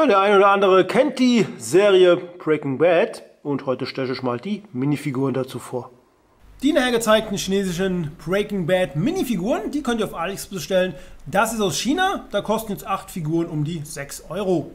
Ja, der eine oder andere kennt die Serie Breaking Bad und heute stelle ich mal die Minifiguren dazu vor. Die nachher gezeigten chinesischen Breaking Bad Minifiguren, die könnt ihr auf AliExpress bestellen. Das ist aus China, da kosten jetzt 8 Figuren um die 6 Euro.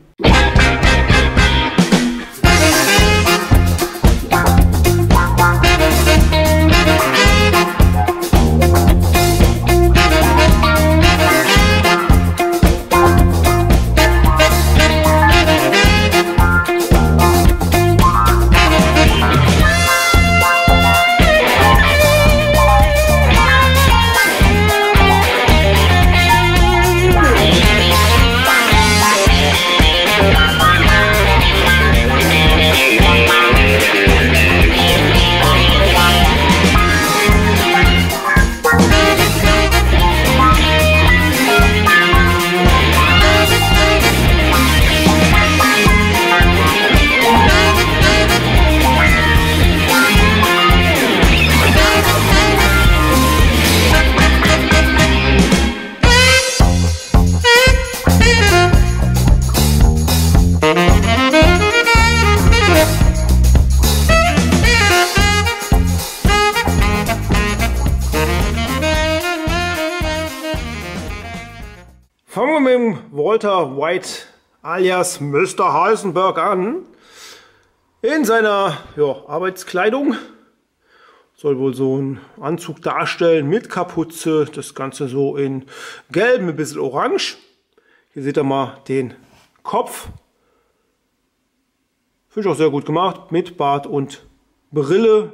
Fangen wir mit dem Walter White alias Mr. Heisenberg an. In seiner Arbeitskleidung. Soll wohl so einen Anzug darstellen mit Kapuze. Das Ganze so in gelb, ein bisschen orange. Hier seht ihr mal den Kopf. Finde ich auch sehr gut gemacht. Mit Bart und Brille.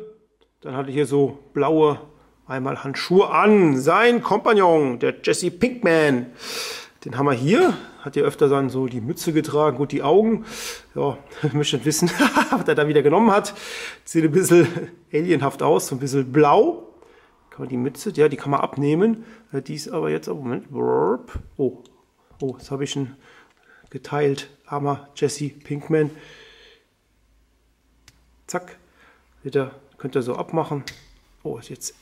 Dann hatte ich hier so blaue einmal Handschuhe an. Sein Kompagnon, der Jesse Pinkman. Den haben wir hier, hat ja öfter dann so die Mütze getragen, gut die Augen. Ja, ich möchte nicht wissen, was er da wieder genommen hat. Sieht ein bisschen alienhaft aus, so ein bisschen blau. Kann man die Mütze, ja, die kann man abnehmen. Die ist aber jetzt, Moment, oh, das habe ich schon geteilt. Armer Jesse Pinkman. Zack, wieder, könnt ihr so abmachen. Oh, ist jetzt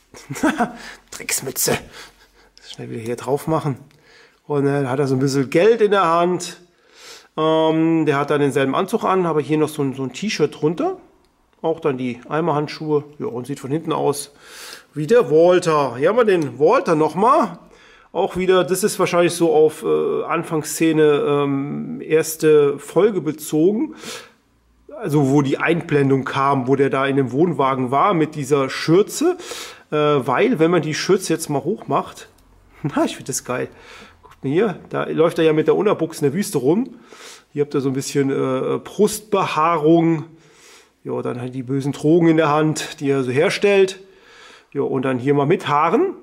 Tricksmütze. Schnell wieder hier drauf machen. Und dann hat er so ein bisschen Geld in der Hand. Der hat dann denselben Anzug an, aber hier noch so ein T-Shirt drunter. Auch dann die Eimerhandschuhe. Ja, und sieht von hinten aus wie der Walter. Hier haben wir den Walter nochmal. Auch wieder, das ist wahrscheinlich so auf Anfangsszene erste Folge bezogen. Also wo die Einblendung kam, wo der da in dem Wohnwagen war mit dieser Schürze. Weil, wenn man die Schürze jetzt mal hoch macht, na, ich finde das geil. Hier, da läuft er ja mit der Unterbuchs in der Wüste rum. Hier habt ihr so ein bisschen Brustbehaarung. Ja, dann hat die bösen Drogen in der Hand, die er so herstellt. Ja, und dann hier mal mit Haaren.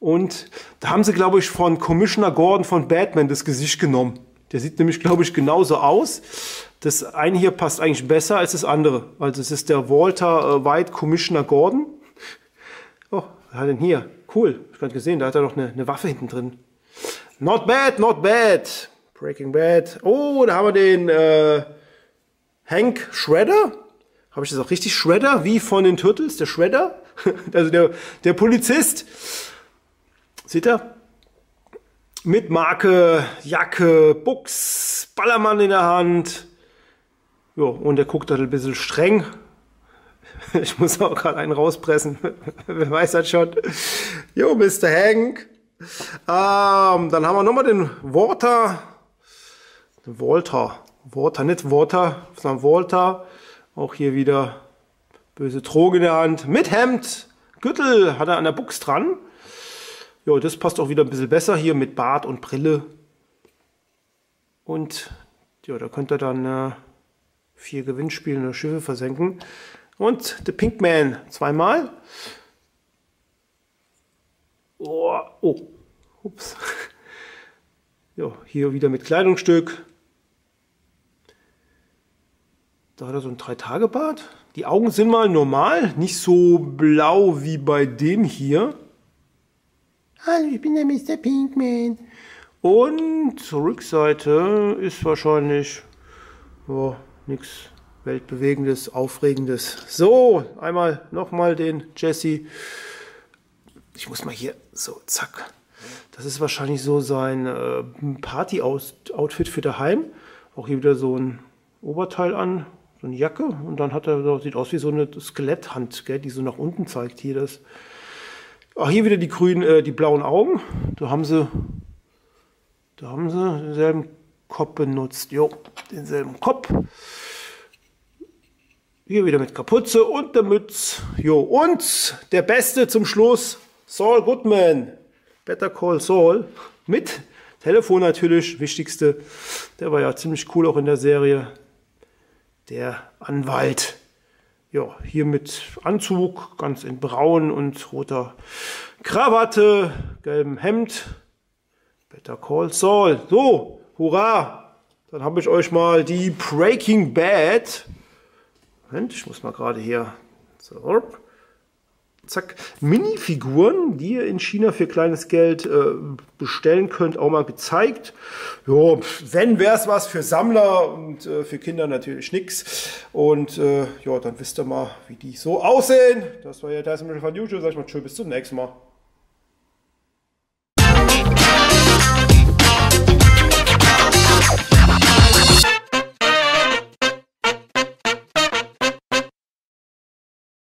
Und da haben sie, glaube ich, von Commissioner Gordon von Batman das Gesicht genommen. Der sieht nämlich, glaube ich, genauso aus. Das eine hier passt eigentlich besser als das andere. Also es ist der Walter White Commissioner Gordon. Oh, was hat er denn hier? Cool, ich habe gesehen, da hat er noch eine Waffe hinten drin. Not bad, not bad. Breaking Bad. Oh, da haben wir den Hank Schrader. Habe ich das auch richtig? Schrader, wie von den Turtles, der Schrader. Also der Polizist. Seht ihr? Mit Marke, Jacke, Buchs, Ballermann in der Hand. Jo, und der guckt da ein bisschen streng. Ich muss auch gerade einen rauspressen. Wer weiß das schon? Jo, Mr. Hank. Dann haben wir nochmal den Walter, auch hier wieder böse Droge in der Hand, mit Hemd, Gürtel hat er an der Buchs dran, ja, das passt auch wieder ein bisschen besser hier mit Bart und Brille und ja, da könnt ihr dann 4 Gewinnspiele oder Schiffe versenken und The Pinkman zweimal. Oh, ups. Ja, hier wieder mit Kleidungsstück. Da hat er so ein 3-Tage-Bart. Die Augen sind mal normal, nicht so blau wie bei dem hier. Hallo, ich bin der Mr. Pinkman. Und zur Rückseite ist wahrscheinlich nichts Weltbewegendes, Aufregendes. So, einmal nochmal den Jesse. Ich muss mal hier, so, zack. Das ist wahrscheinlich so sein Party-Outfit für daheim. auch hier wieder so ein Oberteil an, so eine Jacke, und dann hat er, sieht aus wie so eine Skeletthand, gell, die so nach unten zeigt hier das. Auch hier wieder die grünen, die blauen Augen. Da haben sie denselben Kopf benutzt. Jo, denselben Kopf. Hier wieder mit Kapuze und der Mütze. Jo, und der Beste zum Schluss, Saul Goodman. Better Call Saul. Mit Telefon natürlich, wichtigste. Der war ja ziemlich cool auch in der Serie. Der Anwalt. Ja, hier mit Anzug, ganz in braun und roter Krawatte, gelbem Hemd. Better Call Saul. So, hurra! Dann habe ich euch mal die Breaking Bad. Moment, ich muss mal gerade hier. So, zack. Minifiguren, die ihr in China für kleines Geld bestellen könnt, auch mal gezeigt. Jo, wenn wäre es was für Sammler und für Kinder natürlich nichts. Und ja, dann wisst ihr mal, wie die so aussehen. Das war ja der Heisenberg von YouTube. Sag ich mal, tschüss, bis zum nächsten Mal.